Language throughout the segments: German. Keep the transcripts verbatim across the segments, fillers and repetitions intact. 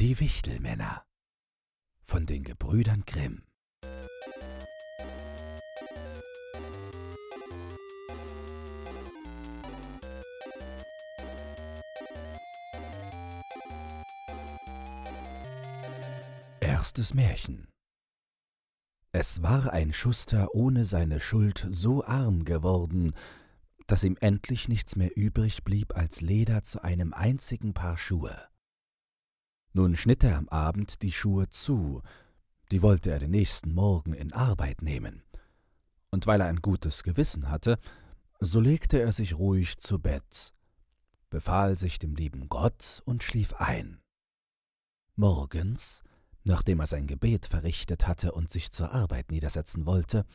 Die Wichtelmänner von den Gebrüdern Grimm. Erstes Märchen. Es war ein Schuster ohne seine Schuld so arm geworden, dass ihm endlich nichts mehr übrig blieb als Leder zu einem einzigen Paar Schuhe. Nun schnitt er am Abend die Schuhe zu, die wollte er den nächsten Morgen in Arbeit nehmen. Und weil er ein gutes Gewissen hatte, so legte er sich ruhig zu Bett, befahl sich dem lieben Gott und schlief ein. Morgens, nachdem er sein Gebet verrichtet hatte und sich zur Arbeit niedersetzen wollte,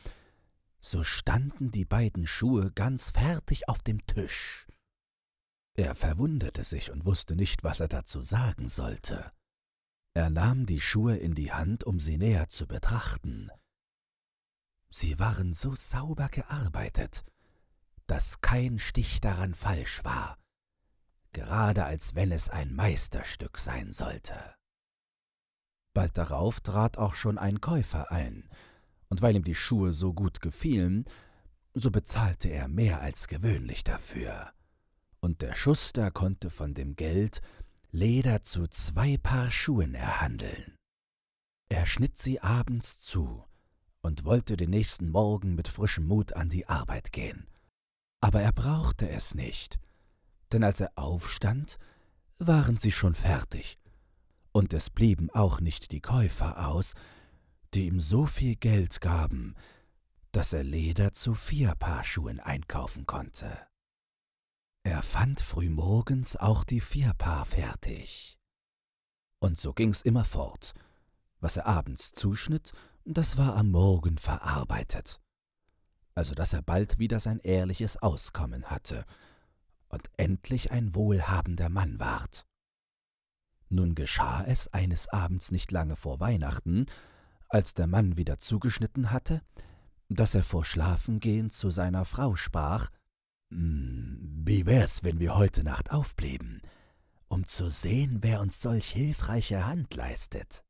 so standen die beiden Schuhe ganz fertig auf dem Tisch. Er verwunderte sich und wusste nicht, was er dazu sagen sollte. Er nahm die Schuhe in die Hand, um sie näher zu betrachten. Sie waren so sauber gearbeitet, dass kein Stich daran falsch war, gerade als wenn es ein Meisterstück sein sollte. Bald darauf trat auch schon ein Käufer ein, und weil ihm die Schuhe so gut gefielen, so bezahlte er mehr als gewöhnlich dafür. Und der Schuster konnte von dem Geld Leder zu zwei Paar Schuhen erhandeln. Er schnitt sie abends zu und wollte den nächsten Morgen mit frischem Mut an die Arbeit gehen. Aber er brauchte es nicht, denn als er aufstand, waren sie schon fertig, und es blieben auch nicht die Käufer aus, die ihm so viel Geld gaben, dass er Leder zu vier Paar Schuhen einkaufen konnte. Er fand frühmorgens auch die vier Paar fertig. Und so ging's immer fort. Was er abends zuschnitt, das war am Morgen verarbeitet. Also dass er bald wieder sein ehrliches Auskommen hatte und endlich ein wohlhabender Mann ward. Nun geschah es eines Abends nicht lange vor Weihnachten, als der Mann wieder zugeschnitten hatte, dass er vor Schlafengehen zu seiner Frau sprach: »Wie wär's, wenn wir heute Nacht aufblieben, um zu sehen, wer uns solch hilfreiche Hand leistet?«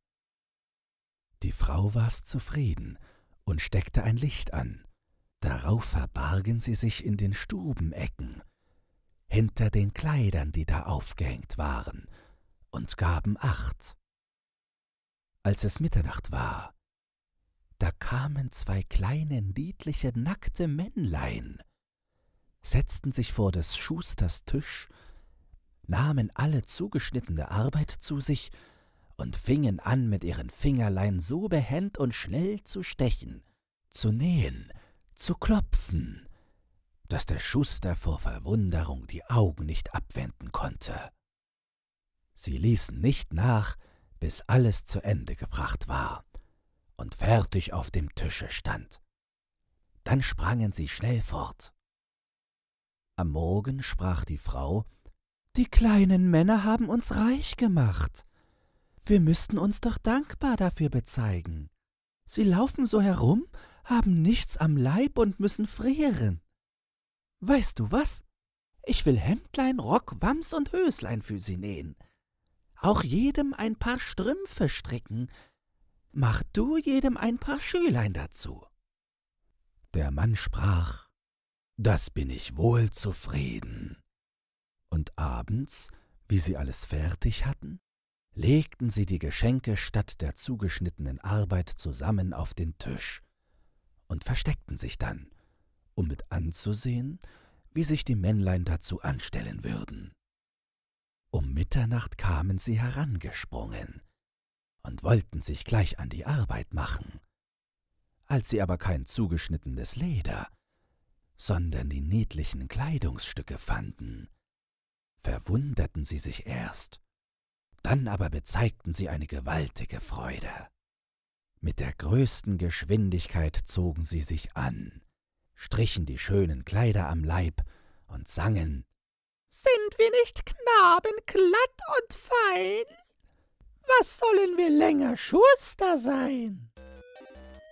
Die Frau war's zufrieden und steckte ein Licht an. Darauf verbargen sie sich in den Stubenecken, hinter den Kleidern, die da aufgehängt waren, und gaben Acht. Als es Mitternacht war, da kamen zwei kleine, niedliche, nackte Männlein, setzten sich vor des Schusters Tisch, nahmen alle zugeschnittene Arbeit zu sich und fingen an, mit ihren Fingerlein so behend und schnell zu stechen, zu nähen, zu klopfen, dass der Schuster vor Verwunderung die Augen nicht abwenden konnte. Sie ließen nicht nach, bis alles zu Ende gebracht war und fertig auf dem Tische stand. Dann sprangen sie schnell fort. Am Morgen sprach die Frau: »Die kleinen Männer haben uns reich gemacht. Wir müssten uns doch dankbar dafür bezeigen. Sie laufen so herum, haben nichts am Leib und müssen frieren. Weißt du was? Ich will Hemdlein, Rock, Wams und Höslein für sie nähen. Auch jedem ein paar Strümpfe stricken. Mach du jedem ein paar Schülein dazu.« Der Mann sprach: »Das bin ich wohl zufrieden.« Und abends, wie sie alles fertig hatten, legten sie die Geschenke statt der zugeschnittenen Arbeit zusammen auf den Tisch und versteckten sich dann, um mit anzusehen, wie sich die Männlein dazu anstellen würden. Um Mitternacht kamen sie herangesprungen und wollten sich gleich an die Arbeit machen. Als sie aber kein zugeschnittenes Leder, sondern die niedlichen Kleidungsstücke fanden, verwunderten sie sich erst, dann aber bezeigten sie eine gewaltige Freude. Mit der größten Geschwindigkeit zogen sie sich an, strichen die schönen Kleider am Leib und sangen: »Sind wir nicht Knaben glatt und fein? Was sollen wir länger Schuster sein?«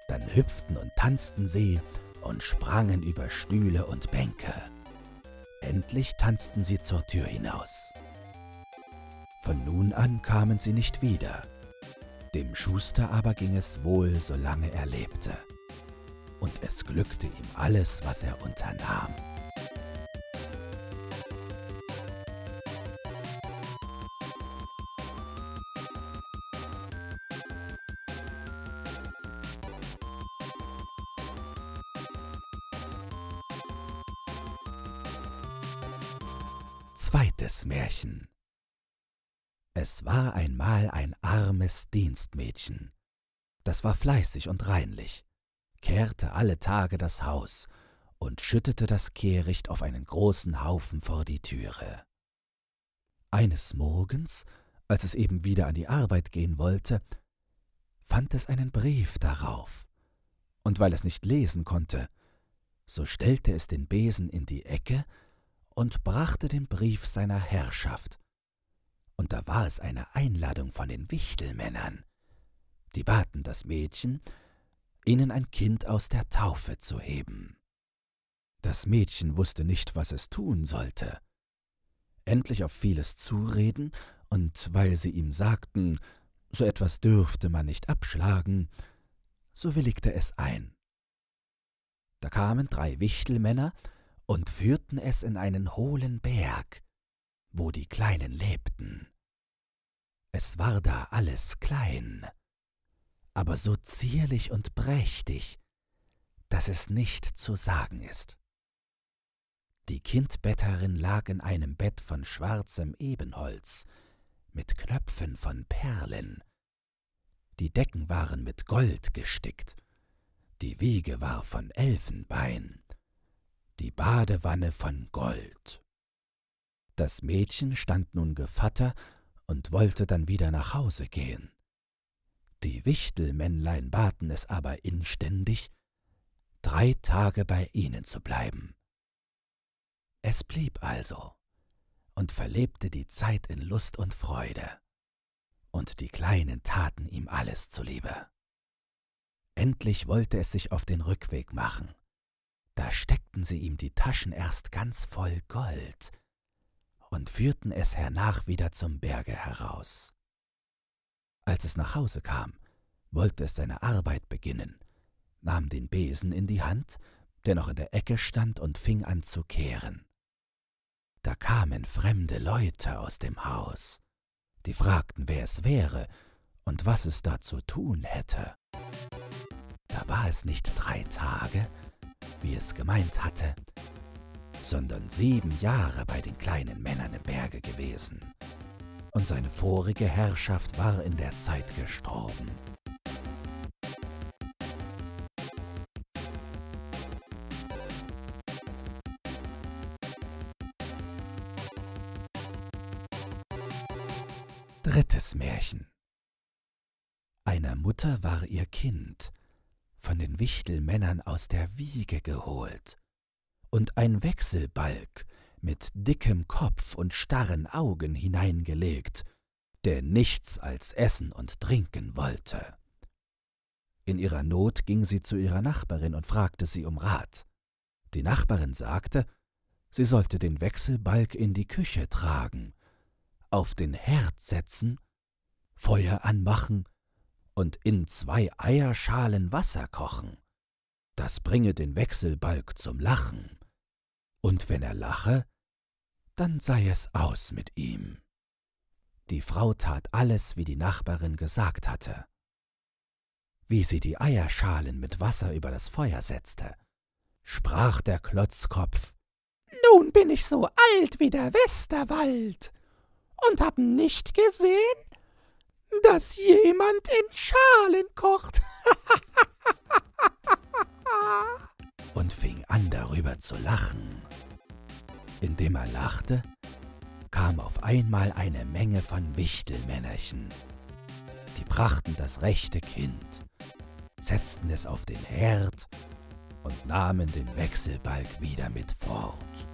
Dann hüpften und tanzten sie und sprangen über Stühle und Bänke. Endlich tanzten sie zur Tür hinaus. Von nun an kamen sie nicht wieder. Dem Schuster aber ging es wohl, solange er lebte. Und es glückte ihm alles, was er unternahm. Zweites Märchen. Es war einmal ein armes Dienstmädchen. Das war fleißig und reinlich, kehrte alle Tage das Haus und schüttete das Kehricht auf einen großen Haufen vor die Türe. Eines Morgens, als es eben wieder an die Arbeit gehen wollte, fand es einen Brief darauf, und weil es nicht lesen konnte, so stellte es den Besen in die Ecke und brachte den Brief seiner Herrschaft. Und da war es eine Einladung von den Wichtelmännern. Die baten das Mädchen, ihnen ein Kind aus der Taufe zu heben. Das Mädchen wusste nicht, was es tun sollte. Endlich auf vieles zureden, und weil sie ihm sagten, so etwas dürfte man nicht abschlagen, so willigte es ein. Da kamen drei Wichtelmänner und führten es in einen hohlen Berg, wo die Kleinen lebten. Es war da alles klein, aber so zierlich und prächtig, dass es nicht zu sagen ist. Die Kindbetterin lag in einem Bett von schwarzem Ebenholz, mit Knöpfen von Perlen. Die Decken waren mit Gold gestickt, die Wiege war von Elfenbein, die Badewanne von Gold. Das Mädchen stand nun Gevatter und wollte dann wieder nach Hause gehen. Die Wichtelmännlein baten es aber inständig, drei Tage bei ihnen zu bleiben. Es blieb also und verlebte die Zeit in Lust und Freude, und die Kleinen taten ihm alles zuliebe. Endlich wollte es sich auf den Rückweg machen. Da steckten sie ihm die Taschen erst ganz voll Gold und führten es hernach wieder zum Berge heraus. Als es nach Hause kam, wollte es seine Arbeit beginnen, nahm den Besen in die Hand, der noch in der Ecke stand, und fing an zu kehren. Da kamen fremde Leute aus dem Haus, die fragten, wer es wäre und was es da zu tun hätte. Da war es nicht drei Tage, wie es gemeint hatte, sondern sieben Jahre bei den kleinen Männern im Berge gewesen, und seine vorige Herrschaft war in der Zeit gestorben. Drittes Märchen. Einer Mutter war ihr Kind, von den Wichtelmännern aus der Wiege geholt, und ein Wechselbalg mit dickem Kopf und starren Augen hineingelegt, der nichts als essen und trinken wollte. In ihrer Not ging sie zu ihrer Nachbarin und fragte sie um Rat. Die Nachbarin sagte, sie sollte den Wechselbalg in die Küche tragen, auf den Herd setzen, Feuer anmachen und in zwei Eierschalen Wasser kochen. Das bringe den Wechselbalg zum Lachen, und wenn er lache, dann sei es aus mit ihm. Die Frau tat alles, wie die Nachbarin gesagt hatte. Wie sie die Eierschalen mit Wasser über das Feuer setzte, sprach der Klotzkopf: »Nun bin ich so alt wie der Westerwald und hab nicht gesehen, dass jemand in Schalen kocht.« Und fing an, darüber zu lachen. Indem er lachte, kam auf einmal eine Menge von Wichtelmännerchen. Die brachten das rechte Kind, setzten es auf den Herd und nahmen den Wechselbalg wieder mit fort.